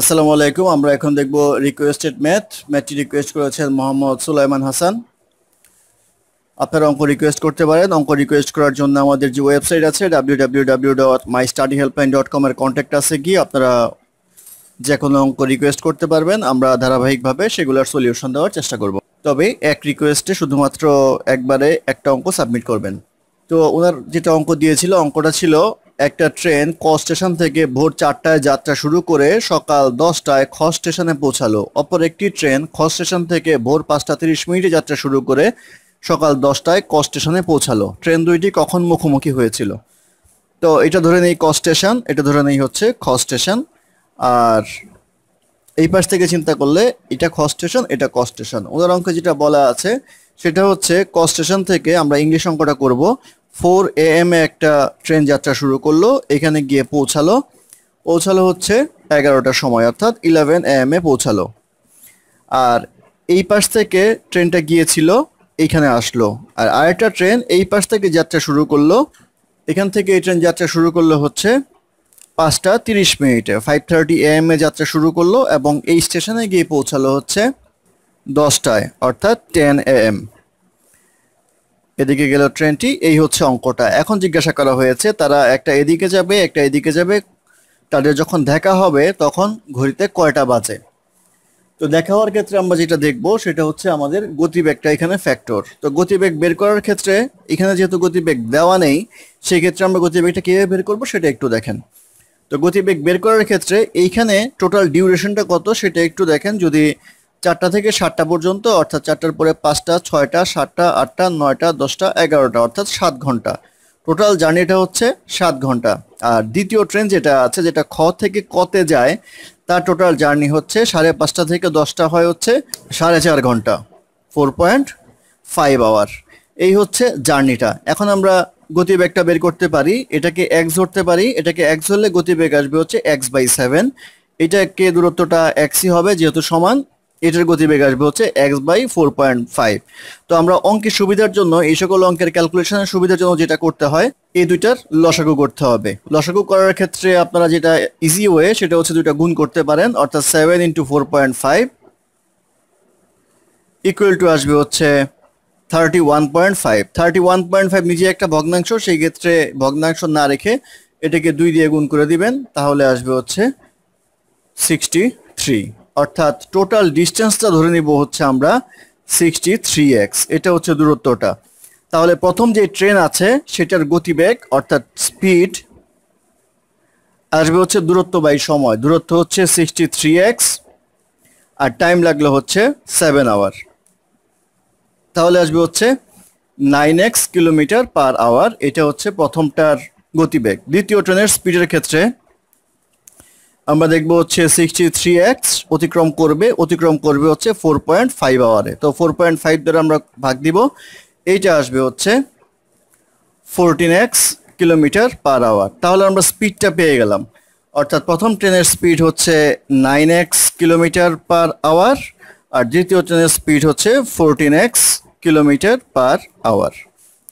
আসসালামু আলাইকুম। আমরা এখন দেখব রিকোয়েস্টেড ম্যাথটি রিকোয়েস্ট করেছেন মোহাম্মদ সুলাইমান হাসান। আপনারা অঙ্ক রিকোয়েস্ট করতে পারেন। অঙ্ক রিকোয়েস্ট করার জন্য আমাদের যে ওয়েবসাইট আছে www.mystudyhelpline.com এর কন্ট্যাক্ট আছে, গিয়ে আপনারা যে কোনো অঙ্ক রিকোয়েস্ট করতে পারবেন। আমরা ধারাবাহিকভাবে সেগুলোর সলিউশন দেওয়ার চেষ্টা করব। তবে এক রিকোয়েস্টে শুধুমাত্র একবারে একটা অঙ্ক সাবমিট করবেন। তো ওনার যেটা অঙ্ক দিয়েছিল, অঙ্কটা ছিল একটা ট্রেন ক স্টেশন থেকে ভোর 4টায় যাত্রা শুরু করে সকাল 10টায় খ স্টেশনে পৌঁছালো। অপর একটি ট্রেন খ স্টেশন থেকে ভোর 5:30 মিনিটে যাত্রা শুরু করে সকাল 10টায় ক স্টেশনে পৌঁছালো। ট্রেন দুইটি কখন মুখোমুখি হয়েছিল? তো এটা ধরে নেই ক স্টেশন, এটা ধরে নেই হচ্ছে খ স্টেশন। আর এই পাশ থেকে চিন্তা করলে এটা খ স্টেশন, এটা ক স্টেশন। ওনার অঙ্কে যেটা বলা আছে সেটা হচ্ছে ক স্টেশন থেকে, আমরা ইংলিশ অঙ্কটা করব, 4 AM এ একটা ট্রেন যাত্রা শুরু করলো, এখানে গিয়ে পৌঁছালো হচ্ছে 11টার সময়, অর্থাৎ 11 AM এ পৌঁছালো। আর এই পাশ থেকে ট্রেনটা গিয়েছিল, এইখানে আসলো। আর আরেকটা ট্রেন এই পাশ থেকে যাত্রা শুরু করলো, এখান থেকে এই ট্রেন যাত্রা শুরু করলো হচ্ছে 5:30 মিনিটে, 5:30 AM এ যাত্রা শুরু করলো এবং এই স্টেশনে গিয়ে পৌঁছালো হচ্ছে 10টায়, অর্থাৎ 10 AM। এদিকে গেল ট্রেনটি। এই হচ্ছে অঙ্কটা। এখন জিজ্ঞাসা করা হয়েছে তারা একটা এদিকে যাবে, একটা এদিকে যাবে, তাদের যখন দেখা হবে তখন ঘড়িতে কয়টা বাজে। তো দেখা হওয়ার ক্ষেত্রে আমরা যেটা দেখব সেটা হচ্ছে আমাদের গতিবেগটা এখানে ফ্যাক্টর। তো গতিবেগ বের করার ক্ষেত্রে এখানে যেহেতু গতিবেগ দেওয়া নেই, সেক্ষেত্রে আমরা গতিবেগটা কীভাবে বের করবো সেটা একটু দেখেন। তো গতিবেগ বের করার ক্ষেত্রে এইখানে টোটাল ডিউরেশনটা কত সেটা একটু দেখেন। যদি 4টা থেকে 7টা পর্যন্ত, অর্থাৎ 4টার পরে 5টা, 6টা, 7টা, 8টা, 9টা, 10টা, 11টা, অর্থাৎ 7 ঘন্টা। টোটাল জার্নিটা হচ্ছে 7 ঘন্টা। আর দ্বিতীয় ট্রেন যেটা আছে, যেটা খ থেকে কতে যায়, তার টোটাল জার্নি হচ্ছে 5:30 থেকে 10টা, হয় হচ্ছে 4.5 ঘন্টা, 4.5 আওয়ার। এই হচ্ছে জার্নিটা। এখন আমরা গতিবেগটা বের করতে পারি, এটাকে এক্স ধরতে পারি। এটাকে এক্স ধরলে গতিবেগ আসবে হচ্ছে x/7। এটাকে দূরত্বটা এক্সই হবে যেহেতু সমান, এটার গতিবেগ আসবে হচ্ছে x/4.5। তো আমরা অঙ্কের সুবিধার জন্য, এই সকল অঙ্কের ক্যালকুলেশনের সুবিধার জন্য যেটা করতে হয়, এই দুইটার লসাগু করতে হবে। লসাগু করার ক্ষেত্রে আপনারা যেটা ইজি ওয়ে সেটা হচ্ছে দুইটা গুণ করতে পারেন, অর্থাৎ 7 × 4.5 ইকুয়াল টু আসবে হচ্ছে 31.5। 31.5 নিজে একটা ভগ্নাংশ, সেই ক্ষেত্রে ভগ্নাংশ না রেখে এটাকে 2 দিয়ে গুণ করে দিবেন, তাহলে আসবে হচ্ছে 63। অর্থাৎ টোটাল ডিস্টেন্সটা ধরে নিব হচ্ছে আমরা 63x, এটা হচ্ছে দূরত্বটা। তাহলে প্রথম যে ট্রেন আছে সেটার গতিবেগ অর্থাৎ স্পিড আসবে হচ্ছে দূরত্ব বাই সময়। দূরত্ব হচ্ছে 63x আর টাইম লাগলো হচ্ছে 7 আওয়ার, তাহলে আসবে হচ্ছে 9x কিলোমিটার পার আওয়ার। এটা হচ্ছে প্রথমটার গতিবেগ। দ্বিতীয় ট্রেনের স্পিডের ক্ষেত্রে আমরা দেখব হচ্ছে 63x অতিক্রম করবে হচ্ছে 4.5 আওয়ারে। তো 4.5 দ্বারা আমরা ভাগ দিব, এইটা আসবে হচ্ছে 14x কিলোমিটার পার আওয়ার। তাহলে আমরা স্পিডটা পেয়ে গেলাম, অর্থাৎ প্রথম ট্রেনের স্পিড হচ্ছে 9x কিলোমিটার পার আওয়ার আর দ্বিতীয় ট্রেনের স্পিড হচ্ছে 14x কিলোমিটার পার আওয়ার।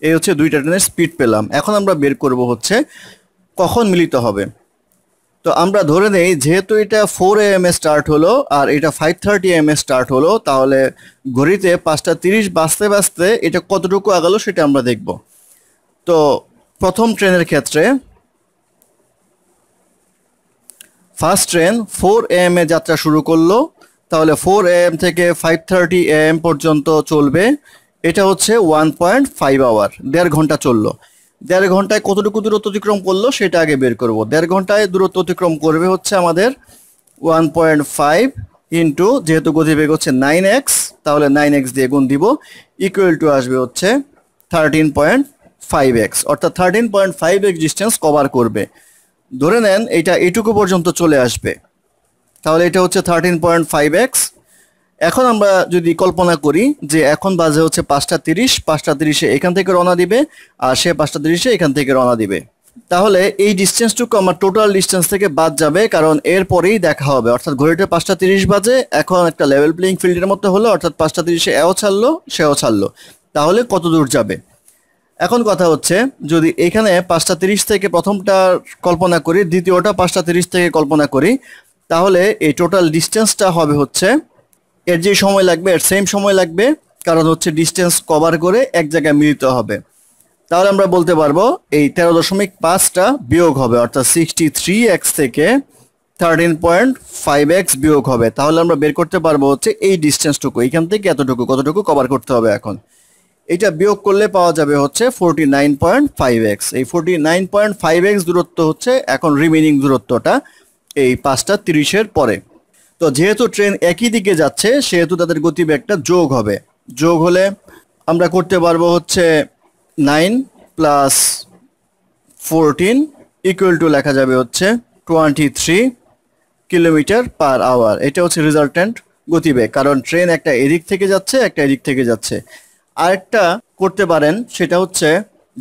এই হচ্ছে দুইটা ট্রেনের স্পিড পেলাম। এখন আমরা বের করব হচ্ছে কখন মিলিত হবে। তো আমরা ধরে নেই যেহেতু এটা 4 AM এ স্টার্ট হলো আর এটা 5:30 AM এ স্টার্ট হলো, তাহলে ঘড়িতে 5:30 বাজতে বাজতে এটা কতটুকু আগালো সেটা আমরা দেখব। তো প্রথম ট্রেনের ক্ষেত্রে ফার্স্ট ট্রেন 4 AM এ যাত্রা শুরু করলো, তাহলে 4 AM থেকে 5:30 AM পর্যন্ত চলবে, এটা হচ্ছে 1.5 আওয়ার, 1.5 ঘন্টা চললো। 1.5 ঘন্টায় কতটুকু দূরত্ব অতিক্রম করলো সেটা আগে বের করব। 1.5 ঘন্টায় দূরত্ব অতিক্রম করবে হচ্ছে আমাদের 1.5 ইন্টু, যেহেতু গতিবেগ হচ্ছে 9x, তাহলে 9x দিয়ে গুণ দিব, ইকুয়াল টু আসবে হচ্ছে 13.5x, অর্থাৎ 13.5x ডিস্টেন্স কভার করবে। ধরে নেন এটা এইটুকু পর্যন্ত চলে আসবে, তাহলে এটা হচ্ছে 13.5x। এখন আমরা যদি কল্পনা করি যে এখন বাজে হচ্ছে 5:30, 5:30-এ এখান থেকে রওনা দিবে আর সে 5:30-এ এখান থেকে রওনা দিবে, তাহলে এই ডিস্টেন্সটুকু আমার টোটাল ডিস্টেন্স থেকে বাদ যাবে, কারণ এরপরেই দেখা হবে। অর্থাৎ ঘড়িটা 5:30 বাজে, এখন একটা লেভেল প্লেইং ফিল্ডের মতো হলো, অর্থাৎ 5:30-এ এও ছাড়লো সেও ছাড়লো, তাহলে কত দূর যাবে। এখন কথা হচ্ছে যদি এখানে 5:30 থেকে প্রথমটা কল্পনা করি, দ্বিতীয়টা 5:30 থেকে কল্পনা করি, তাহলে এই টোটাল ডিসটেন্সটা হবে হচ্ছে এর যে সময় লাগবে এর সেম সময় লাগবে কারণ হচ্ছে ডিসটেন্স কভার করে এক জায়গায় মিলিত হবে তাহলে আমরা বলতে পারবো এই 13.5 টা বিয়োগ হবে অর্থাৎ 63x থেকে 13.5x বিয়োগ হবে তাহলে আমরা বের করতে পারবো হচ্ছে এই ডিসটেন্সটুকু এইখান থেকে এতটুকু কতটুকু কভার করতে হবে এখন এটা বিয়োগ করলে পাওয়া যাবে হচ্ছে 49.5x এই 49.5x দূরত্ব হচ্ছে এখন রিমেইনিং দূরত্বটা এই 5টা 30 এর পরে তো যেহেতু ট্রেন একই দিকে যাচ্ছে সেহেতু তাদের গতিবেগটা যোগ হবে যোগ হলে আমরা করতে পারবো হচ্ছে 9 plus 14 equal to লেখা যাবে হচ্ছে 23 কিলোমিটার পার আওয়ার এটা হচ্ছে রেজাল্টেন্ট গতিবেগ কারণ ট্রেন একটা এদিক থেকে যাচ্ছে একটা এদিক থেকে যাচ্ছে আরেকটা করতে পারেন সেটা হচ্ছে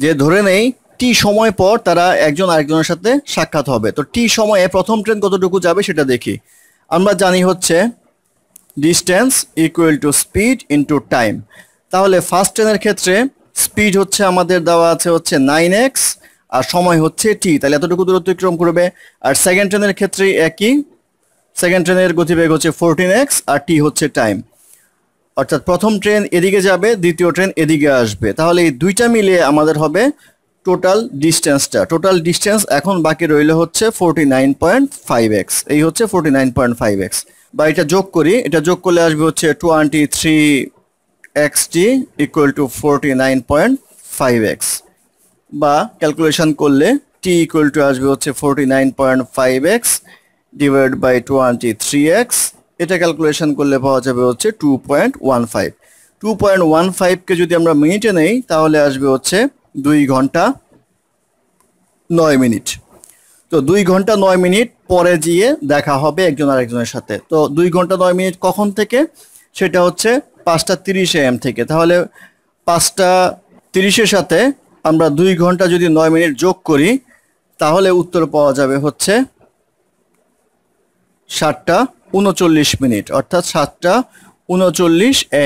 যে ধরে নেই টি সময় পর তারা একজন আরেকজনের সাথে সাক্ষাৎ হবে তো টি সময়ে প্রথম ট্রেন কতটুকু যাবে সেটা দেখি আমরা জানি হচ্ছে distance equal to speed into time তাহলে ফার্স্ট ট্রেনের ক্ষেত্রে স্পিড হচ্ছে আমাদের দেওয়া আছে হচ্ছে 9x আর সময় হচ্ছে t তাহলে এতটুকু দূরত্ব অতিক্রম করবে আর সেকেন্ড ট্রেনের ক্ষেত্রে একই সেকেন্ড ট্রেনের গতিবেগ হচ্ছে 14x আর t হচ্ছে টাইম অর্থাৎ প্রথম ট্রেন এদিকে যাবে দ্বিতীয় ট্রেন এদিকে আসবে তাহলে এই দুইটা মিলে আমাদের হবে টোটাল ডিসটেন্সটা টোটাল ডিসটেন্স এখন বাকি রইলো হচ্ছে 49.5x এই হচ্ছে 49.5x বা এটা যোগ করি এটা যোগ করলে আসবে হচ্ছে 23xt equal to 49.5x বা calculation করলে t equal to আসবে হচ্ছে 49.5x divided by 23x এটা calculation করলে পাওয়া যাবে হচ্ছে 2.15 2.15 কে যদি আমরা মিনিটে নেই তাহলে আসবে হচ্ছে 2 ঘন্টা 9 মিনিট তো 2 ঘন্টা 9 মিনিট পরে গিয়ে দেখা হবে একজন আরেকজনের সাথে তো 2 ঘন্টা 9 মিনিট কখন থেকে সেটা হচ্ছে 5:30 am থেকে তাহলে 5:30 এর সাথে আমরা 2 ঘন্টা যদি 9 মিনিট যোগ করি তাহলে উত্তর পাওয়া যাবে হচ্ছে 7:39 মিনিট অর্থাৎ 7:39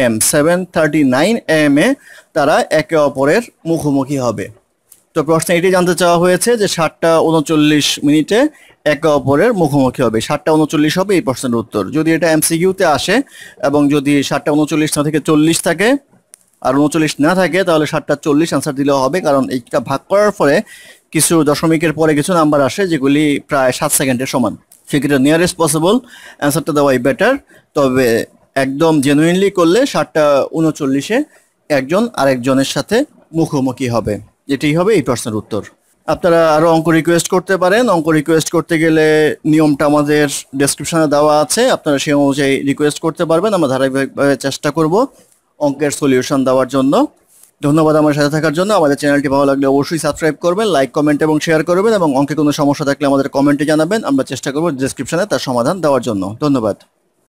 am 7:39 am এ তারা একে অপরের মুখোমুখি হবে তো প্রশ্ন এটি জানতে চাওয়া হয়েছে যে 7:39 মিনিটে একে অপরের মুখোমুখি হবে 7:39 হবে এই প্রশ্নের উত্তর যদি এটা এমসিকিউ তে আসে এবং যদি 7:39 না থেকে 40 থাকে আর 39 না থাকে তাহলে 7:40 आंसर দিলেও হবে কারণ এইটা ভাগ করার পরে কিছু দশমিকের পরে কিছু নাম্বার আসে যেগুলি প্রায় 7 সেকেন্ডের সমান সেক্ষেত্রে নিয়ারেস্ট পসিবল आंसरটা দেওয়াই বেটার তবে একদম জেনুইনলি করলে 7:39 এ একজন আরেকজনের সাথে মুখোমুখি হবে এটাই হবে এই প্রশ্নের উত্তর আপনারা আরো অঙ্ক রিকোয়েস্ট করতে পারেন অঙ্ক রিকোয়েস্ট করতে গেলে নিয়মটা আমাদের ডেসক্রিপশনে দেওয়া আছে আপনারা সেই অনুযায়ী রিকোয়েস্ট করতে পারবেন আমরা ধারাবাহিকভাবে চেষ্টা করব অঙ্কের সলিউশন দেওয়ার জন্য ধন্যবাদ আমার সাথে থাকার জন্য আমাদের চ্যানেলটি ভালো লাগলে অবশ্যই সাবস্ক্রাইব করবেন লাইক কমেন্ট এবং শেয়ার করবেন এবং অঙ্কে কোনো সমস্যা থাকলে আমাদের কমেন্টে জানাবেন আমরা চেষ্টা করব ডেসক্রিপশনে তার সমাধান দেওয়ার জন্য ধন্যবাদ